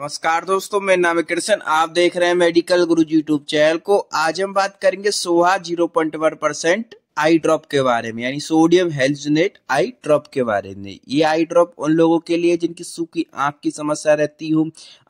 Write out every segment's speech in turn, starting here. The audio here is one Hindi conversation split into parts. नमस्कार दोस्तों, मेरा नाम है कृष्ण। आप देख रहे हैं मेडिकल गुरु यूट्यूब चैनल को। आज हम बात करेंगे सोहा 0.1% आई ड्रॉप के बारे में, यानी सोडियम हेल्यूजिनेट आई ड्रॉप के बारे में। ये आई ड्रॉप उन लोगों के लिए जिनकी सूखी आंख की समस्या रहती हो,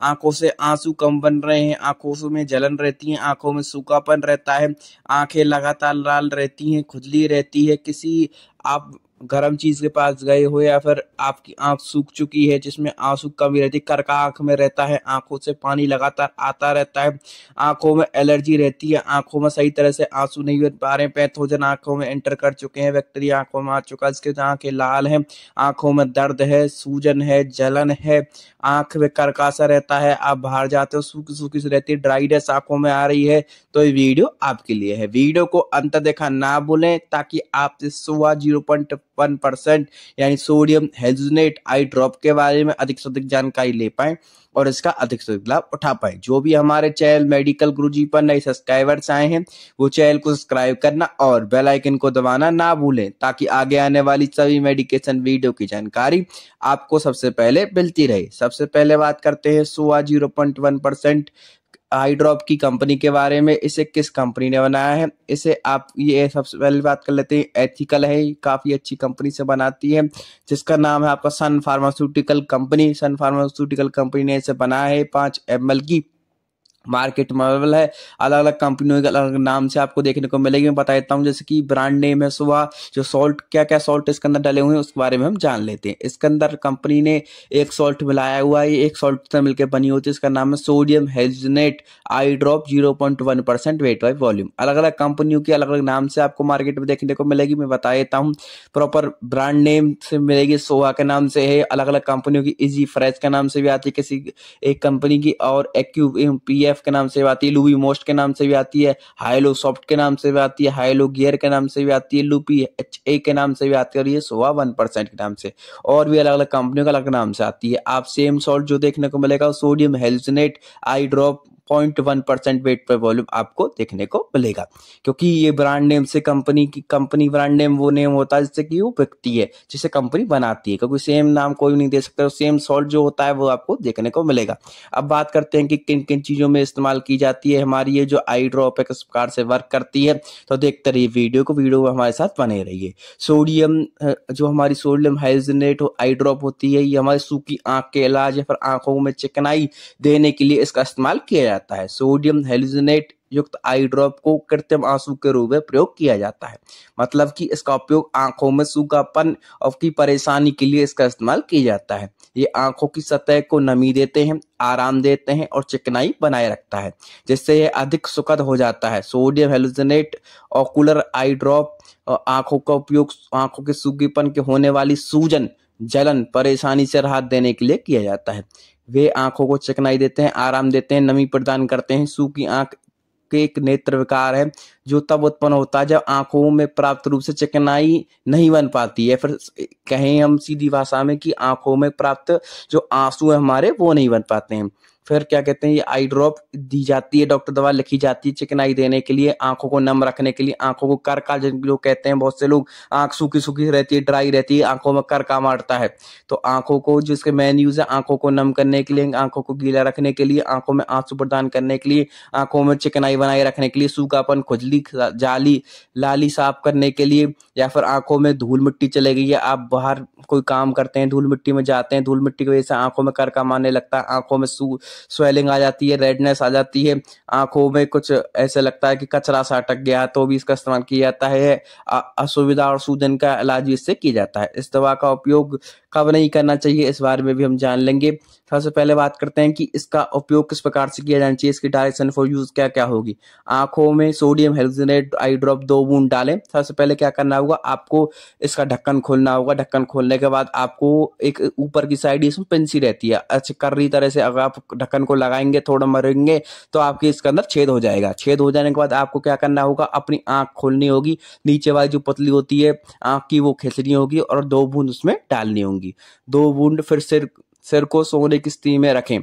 आंखों से आंसू कम बन रहे हैं, आंखों में जलन रहती है, आंखों में सूखापन रहता है, आंखें लगातार लाल रहती हैं, खुजली रहती है, किसी आप गर्म चीज के पास गए हो या फिर आपकी आंख सूख चुकी है जिसमें आंसू कमी रहती है, करका आंख में रहता है, आंखों से पानी लगातार आता रहता है, आंखों में एलर्जी रहती है, आंखों में सही तरह से आंसू नहीं बन पा रहे, पैथोजन आंखों में एंटर कर चुके हैं, बैक्टीरिया आंखों में आ चुका है, इसके आंखें लाल हैं, आंखों में दर्द है, सूजन है, जलन है, आंख में करकासा रहता है, आप बाहर जाते हो सूखी सूखी से रहती है, ड्राइनेस आंखों में आ रही है, तो ये वीडियो आपके लिए है। वीडियो को अंत देखा ना भूलें ताकि आप सोहा 0.1% यानी सोडियम हेल्यूजिनेट आई ड्रॉप के बारे में अधिक से अधिक जानकारी ले पाएं और इसका अधिक से अधिक लाभ उठा पाएं। जो भी हमारे चैनल मेडिकल गुरुजी पर नए सब्सक्राइबर्स आए हैं वो चैनल को सब्सक्राइब करना और बेल आइकन को दबाना ना भूलें ताकि आगे आने वाली सभी मेडिकेशन वीडियो की जानकारी आपको सबसे पहले मिलती रहे। सबसे पहले बात करते हैं सोहा 0.1% आई ड्रॉप की कंपनी के बारे में। इसे किस कंपनी ने बनाया है, इसे आप ये सबसे पहले बात कर लेते हैं। एथिकल है, काफ़ी अच्छी कंपनी से बनाती है जिसका नाम है आपका सन फार्मास्यूटिकल कंपनी। सन फार्मास्यूटिकल कंपनी ने इसे बनाया है। 5 ml की मार्केट में अवेलेबल है। अलग अलग कंपनियों के अलग अलग नाम से आपको देखने को मिलेगी। मैं बता देता हूँ, जैसे कि ब्रांड नेम है सोहा, जो सॉल्ट क्या क्या सॉल्ट इसके अंदर डले हुए हैं उसके बारे में हम जान लेते हैं। इसके अंदर कंपनी ने एक सॉल्ट मिलाया हुआ है, एक सॉल्ट से मिलकर बनी होती है, इसका नाम है sodium hyaluronate eye drop 0.1% weight by volume. अलग अलग कंपनियों के अलग अलग नाम से आपको मार्केट में देखने को मिलेगी। मैं बता देता हूँ, प्रॉपर ब्रांड नेम से मिलेगी, सोहा के नाम से है। अलग अलग कंपनियों की इजी फ्रेश के नाम से भी आती है किसी एक कंपनी की, और एक्यूपीएफ के नाम से भी आती है, लुबी मोस्ट के नाम से भी आती है, हाइलो सॉफ्ट के नाम से भी आती है, हाइलो गियर के नाम से भी आती है, लुपी HA के नाम से भी आती है, और ये सोहा 1% के नाम से और भी अलग अलग कंपनियों के अलग नाम से आती है। आप सेम सॉल्ट जो देखने को मिलेगा sodium hyaluronate eye drop 0.1% weight per volume आपको देखने को मिलेगा, क्योंकि ये ब्रांड नेम से कंपनी ब्रांड नेम वो नेम होता है जिससे कि वो बिकती है, जिसे कंपनी बनाती है, क्योंकि सेम नाम कोई नहीं दे सकता। सेम सॉल्ट जो होता है वो आपको देखने को मिलेगा। अब बात करते हैं कि किन किन चीज़ों में इस्तेमाल की जाती है हमारी ये जो आई ड्रॉप है, किस प्रकार से वर्क करती है, तो देखते रहिए वीडियो को। वीडियो हमारे साथ बने रहिए। सोडियम जो हमारी सोडियम हाइड्रोजनेट आई ड्रॉप होती है, ये हमारी सूखी आँख के इलाज या फिर आँखों में चिकनाई देने के लिए इसका इस्तेमाल किया जाता है। सोडियम हेल्यूजिनेट युक्त आई ड्रॉप को कृत्रिम आंसू के रूप में प्रयोग किया जाता है, मतलब कि इसका उपयोग आंखों में सूखापन और की परेशानी के लिए इसका इस्तेमाल किया जाता है। ये आंखों की सतह को नमी देते हैं, आराम देते हैं और चिकनाई बनाए रखता है, जिससे यह अधिक सुखद हो जाता है। Sodium hyaluronate ocular eye drop आंखों का उपयोग आंखों के सूखेपन के होने वाली सूजन, जलन, परेशानी से राहत देने के लिए किया जाता है। वे आंखों को चिकनाई देते हैं, आराम देते हैं, नमी प्रदान करते हैं। सूखी आंख के एक नेत्र विकार है जो तब उत्पन्न होता है जब आंखों में पर्याप्त रूप से चिकनाई नहीं बन पाती है, फिर कहें हम सीधी भाषा में कि आंखों में पर्याप्त जो आंसू है हमारे वो नहीं बन पाते हैं। फिर क्या कहते हैं, ये आई ड्रॉप दी जाती है, डॉक्टर दवा लिखी जाती है चिकनाई देने के लिए, आंखों को नम रखने के लिए, आंखों को करका जिन लोग कहते हैं, बहुत से लोग आंख सूखी सूखी रहती है, ड्राई रहती है, आंखों में करका मारता है, तो आंखों को जिसके मेन यूज है आंखों को नम करने के लिए, आंखों को गीला रखने के लिए, आंखों में आंसू प्रदान करने के लिए, आंखों में चिकनाई बनाए रखने के लिए, सूखापन, खुजली, जाली, लाली साफ करने के लिए, या फिर आंखों में धूल मिट्टी चले गई है, आप बाहर कोई काम करते हैं, धूल मिट्टी में जाते हैं, धूल मिट्टी की वजह से आंखों में करका मारने लगता है, आंखों में स्वेलिंग आ जाती है, रेडनेस आ जाती है, आंखों में कुछ ऐसे लगता है कि कचरा सा अटक गया, तो भी इसका इस्तेमाल किया जाता है। असुविधा और सूजन का इलाज भी इससे किया जाता है। इस दवा का उपयोग कब नहीं करना चाहिए इस बारे में भी हम जान लेंगे। सबसे पहले बात करते हैं कि इसका उपयोग किस प्रकार से किया जाना चाहिए, इसकी डायरेक्शन फॉर यूज क्या क्या होगी। आंखों में सोडियम हेल्यूजिनेट आई ड्रॉप 2 बूंद डालें। सबसे पहले क्या करना होगा, आपको इसका ढक्कन खोलना होगा। ढक्कन खोलने के बाद आपको एक ऊपर की साइड इसमें पिंसी रहती है, अच्छी कर्री तरह से अगर आप ढक्कन को लगाएंगे, थोड़ा मरेंगे तो आपके इसके अंदर छेद हो जाएगा। छेद हो जाने के बाद आपको क्या करना होगा, अपनी आँख खोलनी होगी, नीचे वाली जो पतली होती है आँख की वो खींचनी होगी और 2 बूंद उसमें डालनी होगी। 2 बूंद, फिर सिर को सोने की स्थिति में रखें।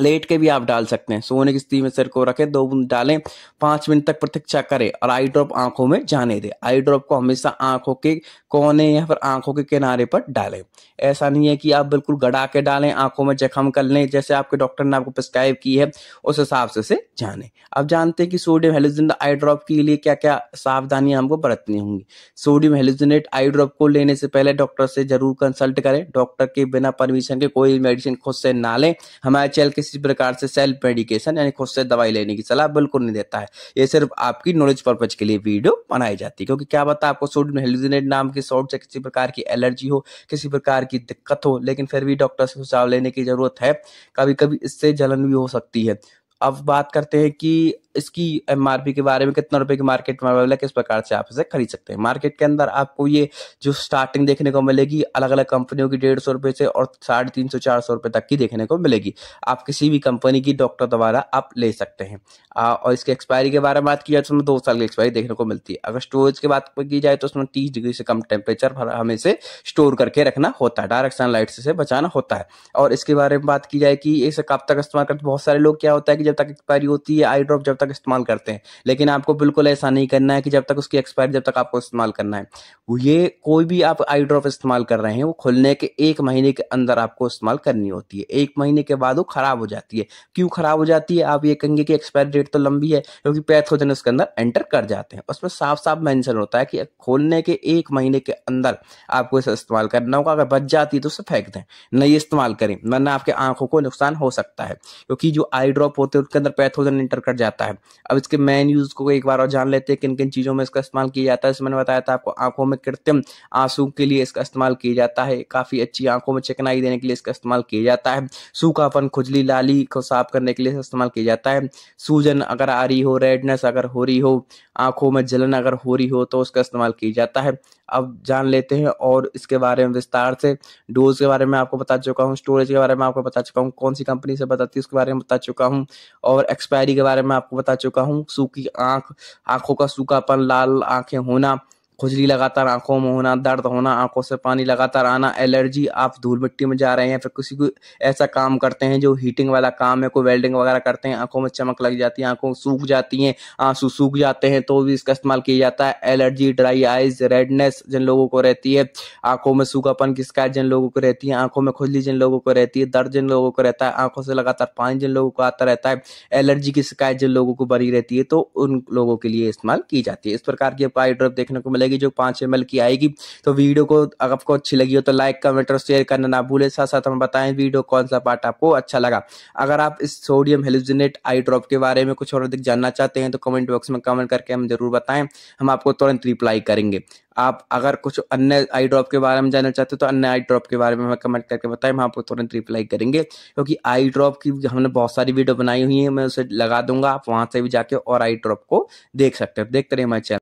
लेट के भी आप डाल सकते हैं। सोने की स्थिति में सिर को रखें, 2 बूंद डालें, 5 मिनट तक प्रतीक्षा करें और आई ड्रॉप आंखों में जाने दें। आई ड्रॉप को हमेशा आंखों के कोने या फिर आंखों के किनारे पर डालें। ऐसा नहीं है कि आप बिल्कुल गड़ा के डालें, आंखों में जख्म कर लें, जैसे आपके डॉक्टर ने आपको प्रिस्क्राइब की है उस हिसाब से जाने। अब जानते हैं कि सोडियम हेलोजनेट आई ड्रॉप के लिए क्या क्या सावधानियां हमको बरतनी होंगी। सोडियम हेलोजनेट आई ड्रॉप को लेने से पहले डॉक्टर से जरूर कंसल्ट करें। डॉक्टर के बिना परमिशन के कोई मेडिसिन खुद से ना लें। हमारे चैनल किसी प्रकार से सेल्फ मेडिकेशन यानी खुद से दवाई लेने की सलाह बिल्कुल नहीं देता है। ये सिर्फ आपकी नॉलेज पर्पज के लिए वीडियो बनाई जाती है, क्योंकि क्या पता आपको सोडियम हेलोजनेट नाम के सॉल्ट से किसी प्रकार की एलर्जी हो, किसी प्रकार की दिक्कत हो, लेकिन फिर भी डॉक्टर से सुझाव लेने की जरूरत है। कभी कभी इससे जलन भी हो सकती है। अब बात करते हैं कि इसकी एमआरपी के बारे में, कितना रुपए की मार्केट में अवेलेबल है, किस प्रकार से आप इसे खरीद सकते हैं। मार्केट के अंदर आपको ये जो स्टार्टिंग देखने को मिलेगी अलग अलग कंपनियों की 150 रुपये से और 350-400 रुपये तक की देखने को मिलेगी। आप किसी भी कंपनी की डॉक्टर द्वारा आप ले सकते हैं। और इसके एक्सपायरी के बारे में बात की जाए तो उसमें 2 साल की एक्सपायरी देखने को मिलती है। अगर स्टोरेज की बात की जाए तो उसमें 30 डिग्री से कम टेम्परेचर पर हमें इसे स्टोर करके रखना होता है, डायरेक्ट सनलाइट से बचाना होता है। और इसके बारे में बात की जाए कि इसे कब तक इस्तेमाल करते, बहुत सारे लोग क्या होता है कि जब तक एक्सपायरी होती है आई ड्रॉप जब तक इस्तेमाल करते हैं, लेकिन आपको बिल्कुल ऐसा नहीं करना है कि जब तक उसकी एक्सपायरी जब तक आपको इस्तेमाल करना है। ये कोई भी आप आई ड्रॉप इस्तेमाल कर रहे हैं वो खुलने के 1 महीने के अंदर आपको इस्तेमाल करनी होती है। 1 महीने के बाद वो खराब हो जाती है। क्यों खराब हो जाती है? आप ये कहेंगे कि एक्सपायरी डेट तो लंबी है, क्योंकि पैथोजन उसके अंदर एंटर कर जाते हैं। उसमें साफ साफ मेंशन होता है कि खोलने के 1 महीने के अंदर आपको इसे इस्तेमाल करना होगा। अगर बच जाती है तो उसे फेंक दें, नहीं इस्तेमाल करें, वरना आपके आंखों को नुकसान हो सकता है, क्योंकि जो आई ड्रॉप होते हैं उसके अंदर पैथोजन एंटर कर जाता है। अब इसके मेन यूज को एक बार और जान लेते हैं, किन किन चीजों में इसका इस्तेमाल किया जाता है। मैंने बताया था आपको आंखों में कृत्रिम आंसू के लिए इसका इस्तेमाल किया जाता है। काफी अच्छी आंखों में चिकनाई देने के लिए इसका इस्तेमाल किया जाता है। सूखापन खुजली लाली को साफ करने के लिए इस्तेमाल किया जाता है। सूजन अगर आ रही हो, रेडनेस अगर हो रही हो, आंखों में जलन अगर हो रही हो तो उसका इस्तेमाल किया जाता है। अब जान लेते हैं और इसके बारे में विस्तार से। डोज के बारे में आपको बता चुका हूँ, स्टोरेज के बारे में आपको बता चुका हूँ, कौन सी कंपनी से बताती है उसके बारे में बता चुका हूँ, और एक्सपायरी के बारे में आपको बता चुका हूँ। सूखी आंख, आंखों का सूखापन, लाल आंखें होना, खुजली लगातार आंखों में होना, दर्द होना, आंखों से पानी लगातार आना, एलर्जी। आप धूल मिट्टी में जा रहे हैं, फिर किसी को ऐसा काम करते हैं जो हीटिंग वाला काम है, कोई वेल्डिंग वगैरह करते हैं, आंखों में चमक लग जाती है, आंखों सूख जाती हैं, आंसू सूख जाते हैं, तो भी इसका इस्तेमाल किया जाता है। एलर्जी, ड्राई आइज, रेडनेस जिन लोगों को रहती है, आंखों में सूखापन की शिकायत जिन लोगों को रहती है, आंखों में खुजली जिन लोगों को रहती है, दर्द जिन लोगों को रहता है, आंखों से लगातार पानी जिन लोगों को आता रहता है, एलर्जी की शिकायत जिन लोगों को बनी रहती है, तो उन लोगों के लिए इस्तेमाल की जाती है। इस प्रकार की आपको आई ड्रॉप देखने को जो 5 ml की आएगी। तो वीडियो को अगर आपको अच्छी लगी हो तो लाइक, कमेंट और शेयर करना ना भूलें। साथ साथ हमें बताएं वीडियो कौन सा पार्ट आपको अच्छा लगा। अगर आप इस सोडियम हेलोजनेट आई ड्रॉप के बारे में कुछ और अधिक जानना चाहते हैं तो कमेंट बॉक्स में कमेंट करके हम जरूर बताएं, हम आपको तुरंत रिप्लाई करेंगे। आप अगर कुछ अन्य आई ड्रॉप के बारे में जानना चाहते हो तो अन्य आई ड्रॉप के बारे में हमें कमेंट करके बताएं, हम आपको तुरंत रिप्लाई करेंगे, क्योंकि आई ड्रॉप की हमने बहुत सारी वीडियो बनाई हुई है। मैं उसे लगा दूंगा, आप वहां से भी जाके और आई ड्रॉप को देख सकते हैं। देखते रहिए हमारे चैनल।